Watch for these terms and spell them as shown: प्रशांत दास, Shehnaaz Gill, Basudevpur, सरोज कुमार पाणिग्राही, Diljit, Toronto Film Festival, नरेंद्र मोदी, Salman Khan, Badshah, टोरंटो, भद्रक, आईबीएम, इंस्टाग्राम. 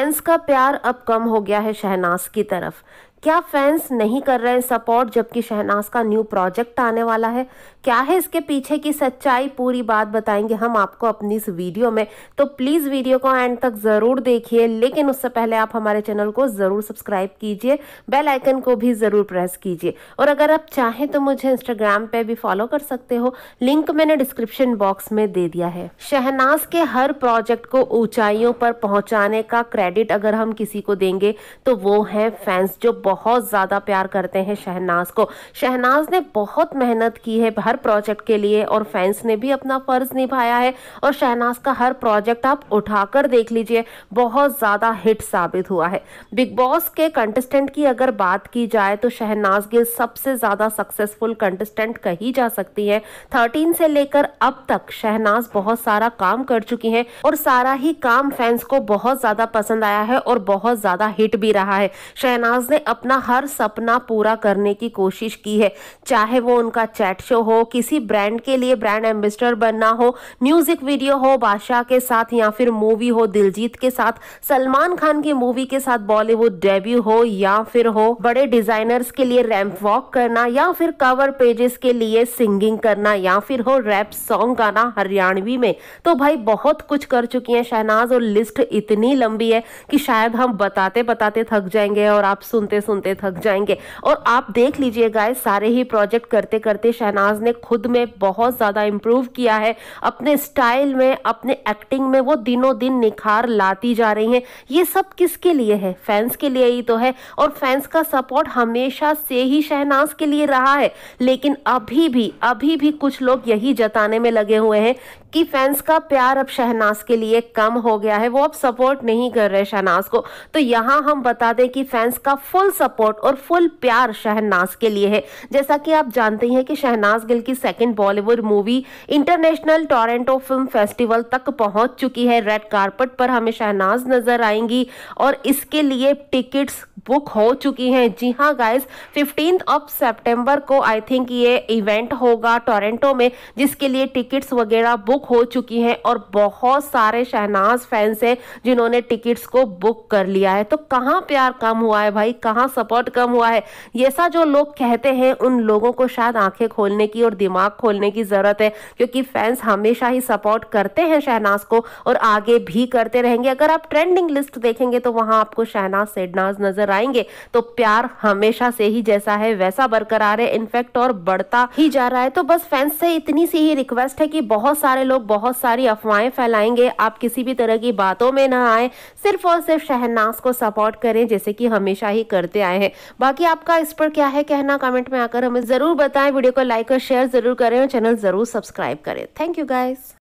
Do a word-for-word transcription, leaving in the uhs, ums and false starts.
Fans का प्यार अब कम हो गया है शहनाज की तरफ। क्या फैंस नहीं कर रहे हैं सपोर्ट जबकि शहनाज का न्यू प्रोजेक्ट आने वाला है? क्या है इसके पीछे की सच्चाई, पूरी बात बताएंगे हम आपको अपनी इस वीडियो में, तो प्लीज़ वीडियो को एंड तक ज़रूर देखिए। लेकिन उससे पहले आप हमारे चैनल को ज़रूर सब्सक्राइब कीजिए, बेल आइकन को भी ज़रूर प्रेस कीजिए और अगर आप चाहें तो मुझे इंस्टाग्राम पर भी फॉलो कर सकते हो, लिंक मैंने डिस्क्रिप्शन बॉक्स में दे दिया है। शहनाज के हर प्रोजेक्ट को ऊँचाइयों पर पहुँचाने का क्रेडिट अगर हम किसी को देंगे तो वो हैं फैंस, जो बहुत ज़्यादा प्यार करते हैं शहनाज को। शहनाज ने बहुत मेहनत की है हर प्रोजेक्ट के लिए और फैंस ने भी अपना फ़र्ज़ निभाया है और शहनाज का हर प्रोजेक्ट आप उठाकर देख लीजिए, बहुत ज़्यादा हिट साबित हुआ है। बिग बॉस के कंटेस्टेंट की अगर बात की जाए तो शहनाज गिल सबसे ज़्यादा सक्सेसफुल कंटेस्टेंट कही जा सकती है। थर्टीन से लेकर अब तक शहनाज बहुत सारा काम कर चुकी हैं और सारा ही काम फैंस को बहुत ज़्यादा पसंद आया है और बहुत ज़्यादा हिट भी रहा है। शहनाज ने अपना हर सपना पूरा करने की कोशिश की है, चाहे वो उनका चैट शो हो, किसी ब्रांड के लिए ब्रांड एम्बेसडर बनना हो, म्यूजिक वीडियो हो बादशाह के साथ, या फिर मूवी हो दिलजीत के साथ, सलमान खान की मूवी के साथ बॉलीवुड डेब्यू हो, या फिर हो बड़े डिजाइनर्स के लिए रैंप वॉक करना, या फिर कवर पेजेस के लिए सिंगिंग करना, या फिर हो रैप सॉन्ग गाना हरियाणवी में। तो भाई बहुत कुछ कर चुकी है शहनाज और लिस्ट इतनी लंबी है कि शायद हम बताते बताते थक जाएंगे और आप सुनते सुनते थक जाएंगे। और आप देख लीजिए गाइस, सारे ही प्रोजेक्ट करते करते शहनाज ने खुद में बहुत ज़्यादा इम्प्रूव किया है, अपने स्टाइल में, अपने एक्टिंग में वो दिनों दिन निखार लाती जा रही हैं। ये सब किसके लिए है? फैंस के लिए ही तो है और फैंस का सपोर्ट हमेशा से ही शहनाज के लिए रहा है। लेकिन अभी भी अभी भी कुछ लोग यही जताने में लगे हुए हैं कि फैंस का प्यार अब शहनाज के लिए कम हो गया है, वो अब सपोर्ट नहीं कर रहे शहनाज को। तो यहाँ हम बता दें कि फैंस का फुल सपोर्ट और फुल प्यार शहनाज के लिए है। जैसा कि आप जानते हैं कि शहनाज गिल की second Bollywood movie international टोरंटो film festival तक पहुंच चुकी है। रेड कार्पेट पर हमें शहनाज नजर आएंगी और इसके लिए टिकट्स बुक हो चुकी हैं। जी हाँ गाइस, फिफ्टींथ ऑफ सितंबर को आई थिंक ये इवेंट होगा टोरंटो में, जिसके लिए टिकट्स वगैरह बुक हो चुकी हैं और बहुत सारे शहनाज फैंस हैं जिन्होंने टिकट्स को बुक कर लिया है। तो कहाँ प्यार कम हुआ है भाई, कहाँ सपोर्ट कम हुआ है? ऐसा जो लोग कहते हैं उन लोगों को शायद आंखें खोलने की और दिमाग खोलने की ज़रूरत है, क्योंकि फैंस हमेशा ही सपोर्ट करते हैं शहनाज को और आगे भी करते रहेंगे। अगर आप ट्रेंडिंग लिस्ट देखेंगे तो वहाँ आपको शहनाज शहनाज नजर आएंगे। तो प्यार हमेशा से ही जैसा है वैसा बरकरार है, इनफैक्ट और बढ़ता ही जा रहा है। तो बस फैंस से इतनी सी ही रिक्वेस्ट है कि बहुत सारे लोग बहुत सारी अफवाहें फैलाएंगे, आप किसी भी तरह की बातों में ना आए, सिर्फ और सिर्फ शहनाज को सपोर्ट करें जैसे कि हमेशा ही करते आए हैं। बाकी आपका इस पर क्या है कहना कमेंट में आकर हमें जरूर बताएं। वीडियो को लाइक और शेयर जरूर करें और चैनल जरूर सब्सक्राइब करें। Thank you guys.